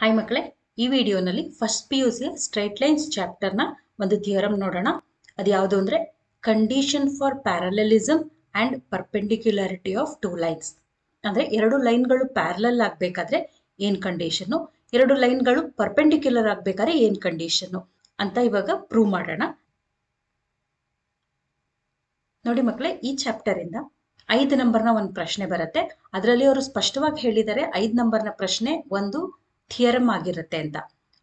Hi ಮಕ್ಕಳೇ, ಈ ವಿಡಿಯೋನಲ್ಲಿ ಫಸ್ಟ್ PUCಯ ಸ್ಟ್ರೈಟ್ ಲೈನ್ಸ್ ಚಾಪ್ಟರ್ನ ಒಂದು ಥಿಯರಮ್ ನೋಡೋಣ. ಅದು ಯಾವುದು ಅಂದರೆ condition for parallelism and perpendicularity of two lines. ಅಂದರೆ ಎರಡು ಲೈನ್ಗಳು ಪ್ಯಾರಲಲ್ ಆಗಬೇಕಾದ್ರೆ ಏನು ಕಂಡೀಷನ್ನು, ಎರಡು ಲೈನ್ಗಳು ಪರ್ಪೆಂಡಿಕ್ಯುಲರ್ ಆಗಬೇಕಾದ್ರೆ ಏನು ಕಂಡೀಷನ್ನು ಅಂತ ಇವಾಗ ಪ್ರೂವ್ ಮಾಡೋಣ. ನೋಡಿ ಮಕ್ಕಳೇ, ಈ ಚಾಪ್ಟರಿಂದ 5 ನಂಬರ್ನ ಒಂದು ಪ್ರಶ್ನೆ ಬರುತ್ತೆ. ಅದರಲ್ಲಿ ಅವರು ಸ್ಪಷ್ಟವಾಗಿ ಹೇಳಿದ್ದಾರೆ 5 ನಂಬರ್ನ ಪ್ರಶ್ನೆ ಒಂದು ಥಿಯರಮ್ ಆಗಿರುತ್ತೆ ಅಂತ.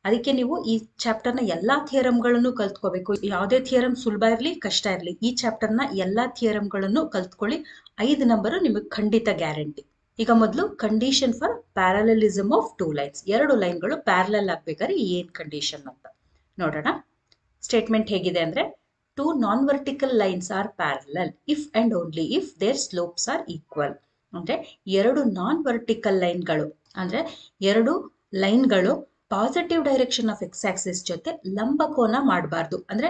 ಅದಕ್ಕೆ ನೀವು ಈ ಚಾಪ್ಟರ್ನ ಎಲ್ಲ ಥಿಯರಮ್ಗಳನ್ನು ಕಲ್ತ್ಕೋಬೇಕು. ಯಾವುದೇ ಥಿಯರಮ್ ಸುಲಭ ಇರಲಿ ಕಷ್ಟ ಇರಲಿ, ಈ ಚಾಪ್ಟರ್ನ ಎಲ್ಲ ಥಿಯರಮ್ಗಳನ್ನು ಕಲ್ತ್ಕೊಳ್ಳಿ. 5 ನಂಬರು ನಿಮಗೆ ಖಂಡಿತ ಗ್ಯಾರಂಟಿ. ಈಗ ಮೊದಲು condition for parallelism of two lines, ಎರಡು ಲೈನ್ಗಳು ಪ್ಯಾರಲಲ್ ಆಗಬೇಕಾದ್ರೆ ಏನು ಕಂಡೀಷನ್ ಅಂತ ನೋಡೋಣ. ಸ್ಟೇಟ್ಮೆಂಟ್ ಹೇಗಿದೆ ಅಂದರೆ, two non-vertical lines are parallel if and only if their slopes are equal. ಅಂದರೆ ಎರಡು ನಾನ್ ವರ್ಟಿಕಲ್ ಲೈನ್ಗಳು, ಅಂದರೆ ಎರಡು ಲೈನ್ಗಳು positive direction of X axis ಜೊತೆ ಲಂಬಕೋನ ಮಾಡಬಾರ್ದು. ಅಂದರೆ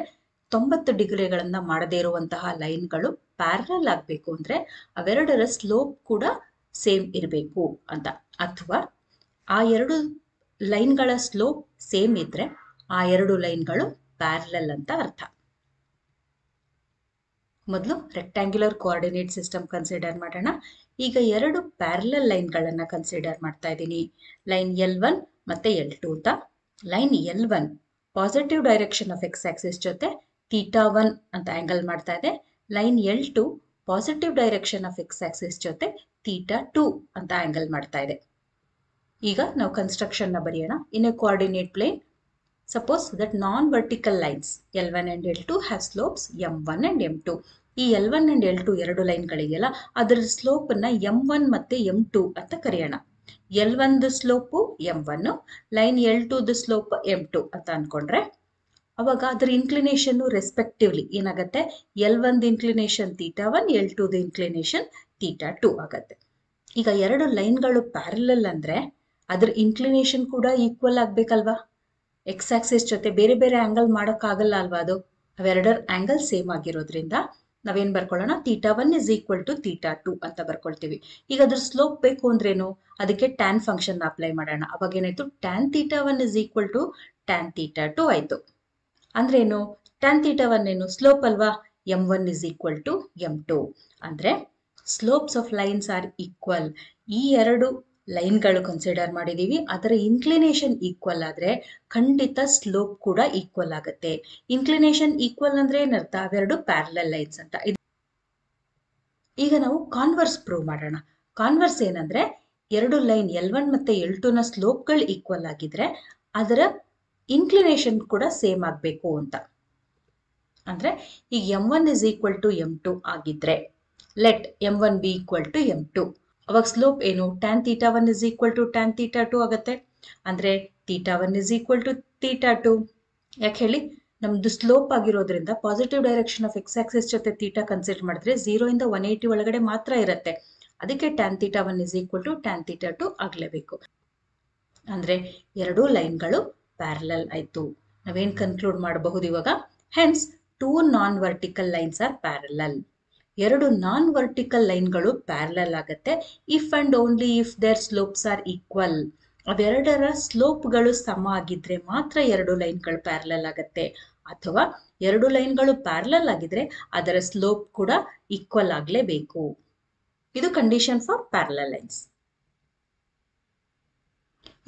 90 ಡಿಗ್ರಿಗಳನ್ನು ಮಾಡದೇ ಇರುವಂತಹ ಲೈನ್ಗಳು ಪ್ಯಾರಲಲ್ ಆಗಬೇಕು. ಅಂದರೆ ಅವೆರಡರ ಸ್ಲೋಪ್ ಕೂಡ ಸೇಮ್ ಇರಬೇಕು ಅಂತ. ಅಥವಾ ಆ ಎರಡು ಲೈನ್ಗಳ ಸ್ಲೋಪ್ ಸೇಮ್ ಇದ್ರೆ ಆ ಎರಡು ಲೈನ್ಗಳು ಪ್ಯಾರಲಲ್ ಅಂತ ಅರ್ಥ. ಮೊದಲು ರೆಕ್ಟ್ಯಾಂಗ್ಯುಲರ್ ಕೋಆರ್ಡಿನೇಟ್ ಸಿಸ್ಟಮ್ ಕನ್ಸಿಡರ್ ಮಾಡೋಣ. ಈಗ ಎರಡು ಪ್ಯಾರಲಲ್ ಲೈನ್ಗಳನ್ನು ಕನ್ಸಿಡರ್ ಮಾಡ್ತಾ ಇದ್ದೀನಿ. ಲೈನ್ L1 ಮತ್ತು L2 ಅಂತ. Line L1 positive direction of X axis ಜೊತೆ θ1 ಅಂತ ಆ್ಯಂಗಲ್ ಮಾಡ್ತಾ ಇದೆ. Line L2 positive direction of X axis ಜೊತೆ θ2 ಅಂತ ಆ್ಯಂಗಲ್ ಮಾಡ್ತಾ ಇದೆ. ಈಗ ನಾವು ಕನ್ಸ್ಟ್ರಕ್ಷನ್ನ ಬರೆಯೋಣ. In a coordinate plane, suppose that non-vertical lines L1 and L2 have slopes M1 and M2. ಈ L1 and L2 ಎರಡು ಲೈನ್ಗಳಿಗೆಲ್ಲ ಅದರ ಸ್ಲೋಪನ್ನು M1 ಮತ್ತು M2 ಅಂತ ಕರೆಯೋಣ. L1ದು ಸ್ಲೋಪು M1, ಲೈನ್ L2ದು ಸ್ಲೋಪ್ M2 ಅಂತ ಅಂದ್ಕೊಂಡ್ರೆ ಅವಾಗ ಅದರ ಇನ್ಕ್ಲಿನೇಷನ್ನು ರೆಸ್ಪೆಕ್ಟಿವ್ಲಿ ಏನಾಗುತ್ತೆ, L1ದು ಇನ್ಕ್ಲಿನೇಷನ್ θ1, L2ದು ಇನ್ಕ್ಲಿನೇಷನ್ θ2 ಆಗುತ್ತೆ. ಈಗ ಎರಡು ಲೈನ್ಗಳು ಪ್ಯಾರಲಲ್ ಅಂದರೆ ಅದರ ಇನ್ಕ್ಲಿನೇಷನ್ ಕೂಡ ಈಕ್ವಲ್ ಆಗಬೇಕಲ್ವಾ? ಎಕ್ಸ್ ಆಕ್ಸಿಸ್ ಜೊತೆ ಬೇರೆ ಬೇರೆ ಆ್ಯಂಗಲ್ ಮಾಡೋಕ್ಕಾಗಲ್ಲ ಅಲ್ವಾ? ಅದು ಅವೆರಡರ ಆ್ಯಂಗಲ್ ಸೇಮ್ ಆಗಿರೋದ್ರಿಂದ ನಾವೇನು ಬರ್ಕೊಳ್ಳೋಣ, θ1 = θ2 ಅಂತ ಬರ್ಕೊಳ್ತೀವಿ. ಈಗ ಅದ್ರ ಸ್ಲೋಪ್ ಬೇಕು ಅಂದ್ರೇನು, ಅದಕ್ಕೆ ಟ್ಯಾನ್ ಫಂಕ್ಷನ್ ಅಪ್ಲೈ ಮಾಡೋಣ. ಅವಾಗ ಏನಾಯ್ತು, tan θ1 = tan θ2 ಆಯಿತು. ಅಂದ್ರೇನು, tan θ1 ಏನು ಸ್ಲೋಪ್ ಅಲ್ವಾ, M1 = M2. ಅಂದರೆ slopes of lines are equal. ಈ ಎರಡು ಲೈನ್ಗಳು ಕನ್ಸಿಡರ್ ಮಾಡಿದ್ದೀವಿ, ಅದರ ಇನ್ಕ್ಲಿನೇಷನ್ ಈಕ್ವಲ್ ಆದರೆ ಖಂಡಿತ ಸ್ಲೋಪ್ ಕೂಡ ಈಕ್ವಲ್ ಆಗುತ್ತೆ. ಇನ್ಕ್ಲಿನೇಷನ್ ಈಕ್ವಲ್ ಅಂದರೆ ಏನರ್ಥ, ಅವೆರಡು ಪ್ಯಾರಲಲ್ ಲೈನ್ಸ್ ಅಂತ. ಈಗ ನಾವು ಕಾನ್ವರ್ಸ್ ಪ್ರೂವ್ ಮಾಡೋಣ. ಕಾನ್ವರ್ಸ್ ಏನಂದರೆ, ಎರಡು ಲೈನ್ L1 ಮತ್ತು L2ನ ಸ್ಲೋಪ್ಗಳು ಈಕ್ವಲ್ ಆಗಿದ್ರೆ ಅದರ ಇನ್ಕ್ಲಿನೇಷನ್ ಕೂಡ ಸೇಮ್ ಆಗಬೇಕು ಅಂತ. ಅಂದರೆ ಈಗ M1 = M2 ಆಗಿದ್ರೆ let M1 be equal to M2. ಅವಾಗ ಸ್ಲೋಪ್ ಏನು, tan θ1 = tan θ2 ಆಗುತ್ತೆ. ಅಂದರೆ θ1 = θ2. ಯಾಕೆ ಹೇಳಿ, ನಮ್ಮದು ಸ್ಲೋಪ್ ಆಗಿರೋದ್ರಿಂದ positive direction of X axis ಜೊತೆ ತೀಟಾ ಕನ್ಸಿಡರ್ ಮಾಡಿದ್ರೆ 0 ಇಂದ 180 ಒಳಗಡೆ ಮಾತ್ರ ಇರುತ್ತೆ. ಅದಕ್ಕೆ tan θ1 = tan θ2 ಆಗಲೇಬೇಕು. ಅಂದರೆ ಎರಡೂ ಲೈನ್ಗಳು ಪ್ಯಾರಲಲ್ ಆಯಿತು. ನಾವೇನು ಕನ್ಕ್ಲೂಡ್ ಮಾಡಬಹುದು ಇವಾಗ, hence two non vertical lines are parallel. ಎರಡು ನಾನ್ ವರ್ಟಿಕಲ್ ಲೈನ್ಗಳು ಪ್ಯಾರಲಲ್ ಆಗುತ್ತೆ if and only if their slopes are equal. ಅವೆರಡರ ಸ್ಲೋಪ್ಗಳು ಸಮ ಆಗಿದ್ರೆ ಮಾತ್ರ ಎರಡು ಲೈನ್ಗಳು ಪ್ಯಾರಲಲ್ ಆಗುತ್ತೆ. ಅಥವಾ ಎರಡು ಲೈನ್ಗಳು ಪ್ಯಾರಲಲ್ ಆಗಿದ್ರೆ ಅದರ ಸ್ಲೋಪ್ ಕೂಡ ಈಕ್ವಲ್ ಆಗಲೇಬೇಕು. ಇದು ಕಂಡೀಷನ್ ಫಾರ್ ಪ್ಯಾರಲಲ್ ಲೈನ್ಸ್.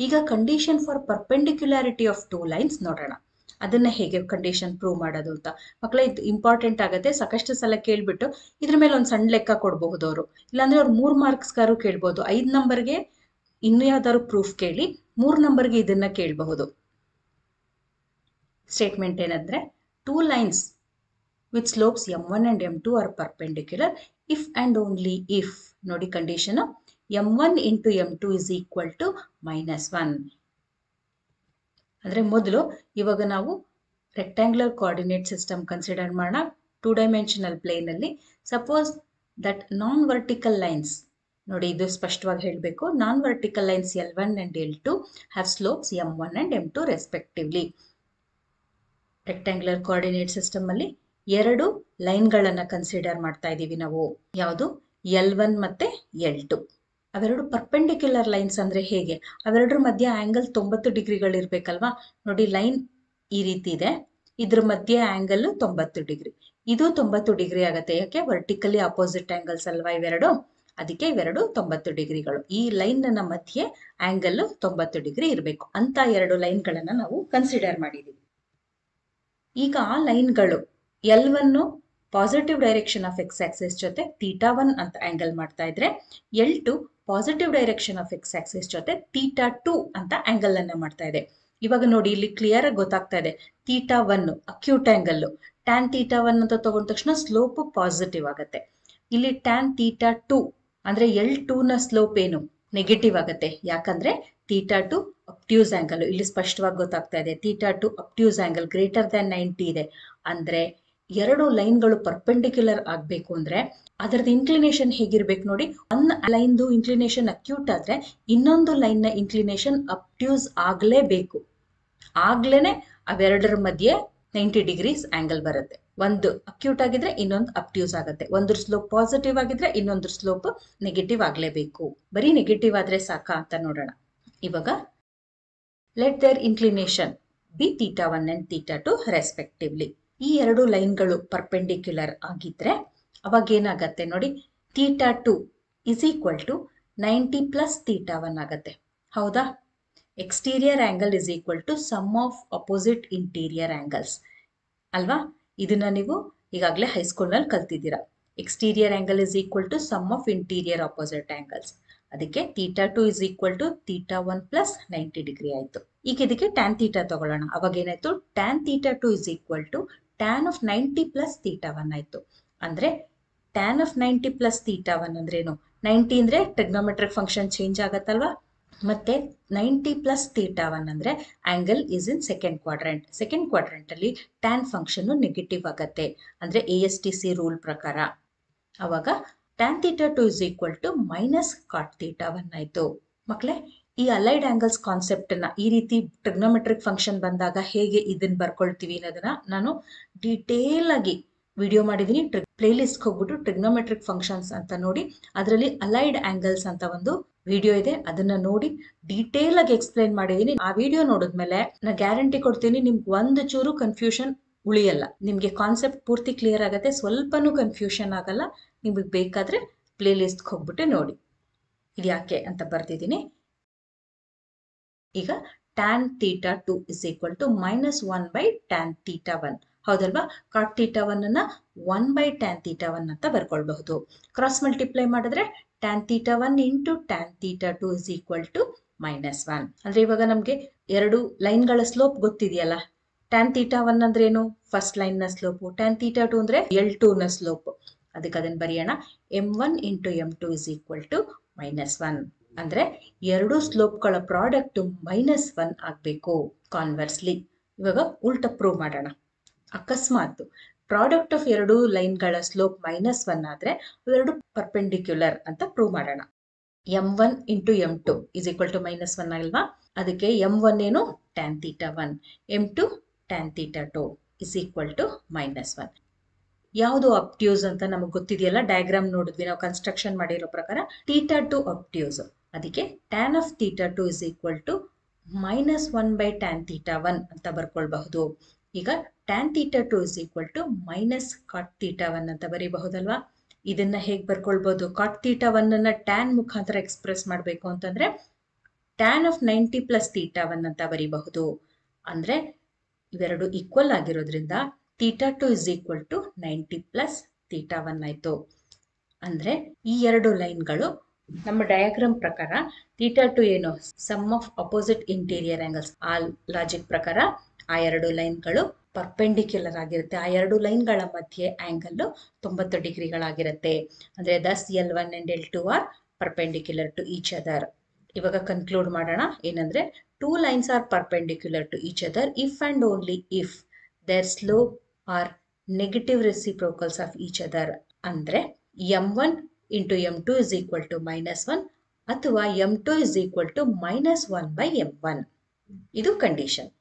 ಈಗ condition for perpendicularity of two lines ನೋಡೋಣ. ಅದನ್ನ ಹೇಗೆ ಕಂಡೀಷನ್ ಪ್ರೂವ್ ಮಾಡೋದು ಅಂತ. ಮಕ್ಕಳ ಇದು ಇಂಪಾರ್ಟೆಂಟ್ ಆಗುತ್ತೆ. ಸಾಕಷ್ಟು ಸಲ ಕೇಳ್ಬಿಟ್ಟು ಇದ್ರ ಮೇಲೆ ಒಂದು ಸಣ್ಣ ಲೆಕ್ಕ ಕೊಡಬಹುದು ಅವರು. ಇಲ್ಲಾಂದ್ರೆ ಅವ್ರು 3 ಮಾರ್ಕ್ಸ್ಗಾರು ಕೇಳ್ಬೋದು. 5 ನಂಬರ್ಗೆ ಇನ್ನೂ ಯಾವ್ದಾದ್ರು ಪ್ರೂಫ್ ಕೇಳಿ, 3 ನಂಬರ್ಗೆ ಇದನ್ನ ಕೇಳಬಹುದು. ಸ್ಟೇಟ್ಮೆಂಟ್ ಏನಂದ್ರೆ, two lines with slopes M1 and M2 are perpendicular if and only if. ನೋಡಿ ಕಂಡೀಷನ್, M1 × M2 = -1. ಅಂದರೆ ಮೊದಲು ಇವಾಗ ನಾವು ರೆಕ್ಟ್ಯಾಂಗ್ಯುಲರ್ ಕೋಆರ್ಡಿನೇಟ್ ಸಿಸ್ಟಮ್ ಕನ್ಸಿಡರ್ ಮಾಡೋಣ 2 ಡೈಮೆನ್ಷನಲ್ ಪ್ಲೇನಲ್ಲಿ. Suppose that non vertical lines, ನೋಡಿ ಇದು ಸ್ಪಷ್ಟವಾಗಿ ಹೇಳಬೇಕು, non vertical lines L1 and L2 have slopes M1 and M2 respectively. Rectangular coordinate ಸಿಸ್ಟಮಲ್ಲಿ ಎರಡು ಲೈನ್ಗಳನ್ನು ಕನ್ಸಿಡರ್ ಮಾಡ್ತಾ ಇದ್ದೀವಿ ನಾವು. ಯಾವುದು, L1 ಮತ್ತು L2. ಅವೆರಡು ಪರ್ಪೆಂಡಿಕ್ಯುಲರ್ ಲೈನ್ಸ್ ಅಂದರೆ ಹೇಗೆ? ಅವೆರಡರ ಮಧ್ಯೆ ಆ್ಯಂಗಲ್ 90 ಡಿಗ್ರಿಗಳಿರಬೇಕಲ್ವಾ. ನೋಡಿ, ಲೈನ್ ಈ ರೀತಿ ಇದೆ, ಇದ್ರ ಮಧ್ಯೆ ಆ್ಯಂಗಲ್ಲು 90 ಡಿಗ್ರಿ, ಇದು 90 ಡಿಗ್ರಿ ಆಗುತ್ತೆ. ಯಾಕೆ? ವರ್ಟಿಕಲಿ ಅಪೋಸಿಟ್ ಆ್ಯಂಗಲ್ಸ್ ಅಲ್ವಾ ಇವೆರಡು, ಅದಕ್ಕೆ ಇವೆರಡು 90 ಡಿಗ್ರಿಗಳು. ಈ ಲೈನ್ನ ಮಧ್ಯೆ ಆ್ಯಂಗಲ್ಲು 90 ಡಿಗ್ರಿ ಇರಬೇಕು ಅಂತ ಎರಡು ಲೈನ್ಗಳನ್ನು ನಾವು ಕನ್ಸಿಡರ್ ಮಾಡಿದ್ದೀವಿ. ಈಗ ಆ ಲೈನ್ಗಳು ಎಲ್ವನ್ನು positive direction of X axis ಜೊತೆ θ1 ಅಂತ ಆ್ಯಂಗಲ್ ಮಾಡ್ತಾ ಇದ್ರೆ, L2 positive direction of X axis ಜೊತೆ θ2 ಅಂತ ಆ್ಯಂಗಲ್ ಅನ್ನ ಮಾಡ್ತಾ ಇದೆ. ಇವಾಗ ನೋಡಿ, ಇಲ್ಲಿ ಕ್ಲಿಯರ್ ಆಗಿ ಗೊತ್ತಾಗ್ತಾ ಇದೆ. θ1 ಅಕ್ಯೂಟ್ ಆ್ಯಂಗಲ್, ಟ್ಯಾನ್ θ1 ಅಂತ ತಗೊಂಡ ತಕ್ಷಣ ಸ್ಲೋಪ್ ಪಾಸಿಟಿವ್ ಆಗುತ್ತೆ. ಇಲ್ಲಿ ಟ್ಯಾನ್ θ2 ಅಂದ್ರೆ L2 ನ ಸ್ಲೋಪ್ ಏನು? ನೆಗೆಟಿವ್ ಆಗುತ್ತೆ. ಯಾಕಂದ್ರೆ θ2 ಅಪ್ಟ್ಯೂಸ್ ಆ್ಯಂಗಲ್. ಇಲ್ಲಿ ಸ್ಪಷ್ಟವಾಗಿ ಗೊತ್ತಾಗ್ತಾ ಇದೆ, θ2 ಅಪ್ಟ್ಯೂಸ್ ಆ್ಯಂಗಲ್ >90 ಇದೆ. ಅಂದ್ರೆ ಎರಡು ಲೈನ್ಗಳು ಪರ್ಪೆಂಡಿಕ್ಯುಲರ್ ಆಗಬೇಕು ಅಂದ್ರೆ ಅದರದ್ದು ಇನ್ಕ್ಲಿನೇಷನ್ ಹೇಗಿರ್ಬೇಕು ನೋಡಿ. ಒಂದು ಲೈನ್ದು ಇನ್ಕ್ಲಿನೇಷನ್ ಅಕ್ಯೂಟ್ ಆದ್ರೆ ಇನ್ನೊಂದು ಲೈನ್ನ ಇನ್ಕ್ಲಿನೇಷನ್ ಅಪ್ಟ್ಯೂಸ್ ಆಗಲೇಬೇಕು. ಆಗ್ಲೇನೆ ಅವೆರಡರ ಮಧ್ಯೆ 90 ಡಿಗ್ರೀಸ್ ಆ್ಯಂಗಲ್ ಬರುತ್ತೆ. ಒಂದು ಅಕ್ಯೂಟ್ ಆಗಿದ್ರೆ ಇನ್ನೊಂದು ಅಪ್ಟ್ಯೂಸ್ ಆಗುತ್ತೆ. ಒಂದ್ರ ಸ್ಲೋಪ್ ಪಾಸಿಟಿವ್ ಆಗಿದ್ರೆ ಇನ್ನೊಂದ್ರ ಸ್ಲೋಪ್ ನೆಗೆಟಿವ್ ಆಗಲೇಬೇಕು. ಬರೀ ನೆಗೆಟಿವ್ ಆದ್ರೆ ಸಾಕಾ ಅಂತ ನೋಡೋಣ. ಇವಾಗ let their inclination be θ1 and θ2 respectively. ಈ ಎರಡು ಲೈನ್ಗಳು ಪರ್ಪೆಂಡಿಕ್ಯುಲರ್ ಆಗಿದ್ರೆ ಅವಾಗ ಏನಾಗತ್ತೆ ನೋಡಿ, θ2 ಇಸ್ ಈಕ್ವಲ್ ಟು 90 ಪ್ಲಸ್ θ1 ಆಗತ್ತೆ. ಹೌದಾ? Exterior angle is equal to sum of opposite interior angles ಅಲ್ವಾ. ಇದನ್ನ ನೀವು ಈಗಾಗಲೇ ಹೈಸ್ಕೂಲ್ನಲ್ಲಿ ಕಲ್ತಿದ್ದೀರಾ. Exterior angle is equal to sum of interior opposite angles. ಅದಕ್ಕೆ θ2 is equal to θ1 plus 90 degree ಆಯಿತು. ಈಗ ಇದಕ್ಕೆ ಟ್ಯಾನ್ θ ತಗೊಳ್ಳೋಣ. ಅವಾಗ ಏನಾಯ್ತು? Tan θ2 is equal to tan of 90 plus θ1 ಆಯಿತು. ಅಂದರೆ ಟ್ಯಾನ್ ಆಫ್ 90 ಪ್ಲಸ್ θ1 ಅಂದ್ರೇನು? 90 ಅಂದರೆ ಟ್ರಿಗ್ನೋಮೆಟ್ರಿಕ್ ಫಂಕ್ಷನ್ ಚೇಂಜ್ ಆಗತ್ತಲ್ವಾ, ಮತ್ತೆ 90 ಪ್ಲಸ್ θ1 ಅಂದರೆ angle is in second quadrant. Second ಕ್ವಾಡ್ರೆಂಟಲ್ಲಿ ಟ್ಯಾನ್ ಫಂಕ್ಷನ್ನು ನೆಗೆಟಿವ್ ಆಗತ್ತೆ, ಅಂದರೆ ASTC ರೂಲ್ ಪ್ರಕಾರ. ಅವಾಗ tan θ2 is equal to minus cot θ1 ಆಯಿತು. ಮಕ್ಕಳೇ, ಈ ಅಲೈಡ್ ಆ್ಯಂಗಲ್ಸ್ ಕಾನ್ಸೆಪ್ಟನ್ನ ಈ ರೀತಿ ಟ್ರಿಗ್ನೋಮೆಟ್ರಿಕ್ ಫಂಕ್ಷನ್ ಬಂದಾಗ ಹೇಗೆ ಇದನ್ನು ಬರ್ಕೊಳ್ತೀವಿ ಅನ್ನೋದನ್ನ ನಾನು ಡೀಟೇಲ್ ಆಗಿ ವಿಡಿಯೋ ಮಾಡಿದ್ದೀನಿ. ಪ್ಲೇಲಿಸ್ಟ್ಗೆ ಹೋಗ್ಬಿಟ್ಟು ಟ್ರಿಗ್ನೋಮೆಟ್ರಿಕ್ ಫಂಕ್ಷನ್ಸ್ ಅಂತ ನೋಡಿ, ಅದರಲ್ಲಿ ಅಲೈಡ್ ಆ್ಯಂಗಲ್ಸ್ ಅಂತ ಒಂದು ವಿಡಿಯೋ ಇದೆ, ಅದನ್ನ ನೋಡಿ ಡೀಟೇಲ್ ಆಗಿ ಎಕ್ಸ್ಪ್ಲೈನ್ ಮಾಡಿದ್ದೀನಿ. ಆ ವಿಡಿಯೋ ನೋಡಿದ್ಮೇಲೆ ನಾನು ಗ್ಯಾರಂಟಿ ಕೊಡ್ತೀನಿ, ನಿಮ್ಗೆ ಒಂದು ಚೂರು ಕನ್ಫ್ಯೂಷನ್ ಉಳಿಯಲ್ಲ. ನಿಮಗೆ ಕಾನ್ಸೆಪ್ಟ್ ಪೂರ್ತಿ ಕ್ಲಿಯರ್ ಆಗುತ್ತೆ, ಸ್ವಲ್ಪನೂ ಕನ್ಫ್ಯೂಷನ್ ಆಗಲ್ಲ. ನಿಮಗೆ ಬೇಕಾದರೆ ಪ್ಲೇಲಿಸ್ಟ್ಗೆ ಹೋಗ್ಬಿಟ್ಟು ನೋಡಿ. ಇದು ಯಾಕೆ ಅಂತ ಬರ್ತಿದ್ದೀನಿ. ಈಗ tan θ2 is equal to minus 1/tan θ1. ಹೌದಲ್ವಾ? ಕಾಟ್ θ1 ಅನ್ನ 1/tan θ1 ಅಂತ ಬರ್ಕೊಳ್ಬಹುದು. ಕ್ರಾಸ್ ಮಲ್ಟಿಪ್ಲೈ ಮಾಡಿದ್ರೆ tan θ1 into tan θ2 is equal to -1. ಅಂದ್ರೆ ಇವಾಗ ನಮ್ಗೆ ಎರಡು ಲೈನ್ಗಳ ಸ್ಲೋಪ್ ಗೊತ್ತಿದೆಯಲ್ಲ. ಟ್ಯಾನ್ θ1 ಅಂದ್ರೆ ಏನು? ಫಸ್ಟ್ ಲೈನ್ ನ ಸ್ಲೋಪು. ಟ್ಯಾನ್ θ2 ಅಂದ್ರೆ L2 ನ ಸ್ಲೋಪ್. ಅದಕ್ಕೆ ಅದನ್ನ ಬರೆಯೋಣ. m1 into m2 is equal to -1. ಅಂದ್ರೆ ಎರಡು ಸ್ಲೋಪ್ಗಳ ಪ್ರಾಡಕ್ಟ್ -1 ಆಗಬೇಕು. ಕಾನ್ವರ್ಸ್ಲಿ ಇವಾಗ ಉಲ್ಟ ಪ್ರೂವ್ ಮಾಡೋಣ. ಅಕಸ್ಮಾತ್ ಪ್ರಾಡಕ್ಟ್ ಆಫ್ ಎರಡು ಲೈನ್ಗಳ ಸ್ಲೋಪ್ -1 ಆದ್ರೆ ಅವೆರಡು ಪರ್ಪೆಂಡಿಕ್ಯುಲರ್ ಅಂತ ಪ್ರೂವ್ ಮಾಡೋಣ. m1 into m2 is equal to -1 ಅಲ್ವಾ. ಅದಕ್ಕೆ m1 ಏನು? tan θ1. m2 tan θ2 is equal to -1. ಯಾವುದು ಅಪ್ಟ್ಯೂಸ್ ಅಂತ ನಮಗೆ ಗೊತ್ತಿದೆಯಲ್ಲ, ಡಯಾಗ್ರಾಮ್ ನೋಡಿದ್ವಿ ನಾವು ಕನ್ಸ್ಟ್ರಕ್ಷನ್ ಮಾಡಿರೋ ಪ್ರಕಾರ. θ2 ಅಪ್ಟ್ಯೂಸ್. ಅದಕ್ಕೆ tan of θ2 is equal to -1/tan θ1 ಅಂತ ಬರ್ಕೊಳ್ಬಹುದು. ಈಗ tan θ2 is equal to minus cot θ1 ಅಂತ ಬರೀಬಹುದಲ್ವಾ. ಇದನ್ನ ಹೇಗೆ ಬರ್ಕೊಳ್ಬಹುದು? ಕಾಟ್ θ1 ಅನ್ನ ಟ್ಯಾನ್ ಮುಖಾಂತರ ಎಕ್ಸ್ಪ್ರೆಸ್ ಮಾಡಬೇಕು ಅಂತಂದ್ರೆ ಟ್ಯಾನ್ ಆಫ್ 90 ಪ್ಲಸ್ θ1 ಅಂತ ಬರೀಬಹುದು. ಅಂದ್ರೆ ಇವೆರಡು ಈಕ್ವಲ್ ಆಗಿರೋದ್ರಿಂದ θ2 ಇಸ್ ಈಕ್ವಲ್ ಟು 90 ಪ್ಲಸ್ θ1 ಆಯಿತು. ಅಂದರೆ ಈ ಎರಡು ಲೈನ್ಗಳು ನಮ್ಮ ಡಯಾಗ್ರಾಮ್ ಪ್ರಕಾರ θ2 ಏನು? Sum of opposite interior angles. ಆ ಲಾಜಿಕ್ ಪ್ರಕಾರ ಆ ಎರಡು ಲೈನ್ಗಳು ಪರ್ಪೆಂಡಿಕ್ಯುಲರ್ ಆಗಿರುತ್ತೆ. ಆ ಎರಡು ಲೈನ್ಗಳ ಮಧ್ಯೆ ಆ್ಯಂಗಲ್ಲು 90 ಡಿಗ್ರಿಗಳಾಗಿರುತ್ತೆ. ಅಂದರೆ thus L1 and L2 are perpendicular to each other. ಇವಾಗ ಕನ್ಕ್ಲೂಡ್ ಮಾಡೋಣ. ಏನಂದರೆ two lines are perpendicular to each other if and only if their slope are negative reciprocals of each other. ಅಂದರೆ m1 into m2 is equal to -1 ಅಥವಾ m2 is equal to -1/m1. ಇದು condition.